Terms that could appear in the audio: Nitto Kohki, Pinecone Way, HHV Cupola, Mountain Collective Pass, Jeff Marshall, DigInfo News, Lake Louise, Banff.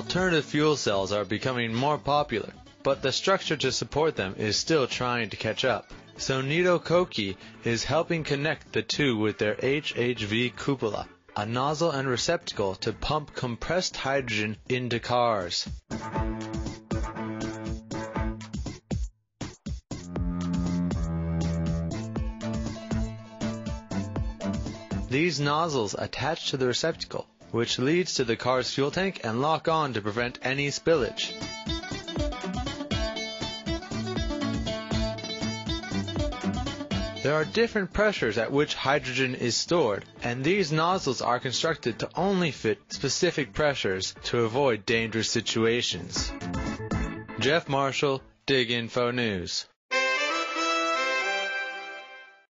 Alternative fuel cells are becoming more popular, but the structure to support them is still trying to catch up. So Nitto Kohki is helping connect the two with their HHV Cupola, a nozzle and receptacle to pump compressed hydrogen into cars. These nozzles attach to the receptacle, which leads to the car's fuel tank and lock on to prevent any spillage. There are different pressures at which hydrogen is stored, and these nozzles are constructed to only fit specific pressures to avoid dangerous situations. Jeff Marshall, DigInfo News.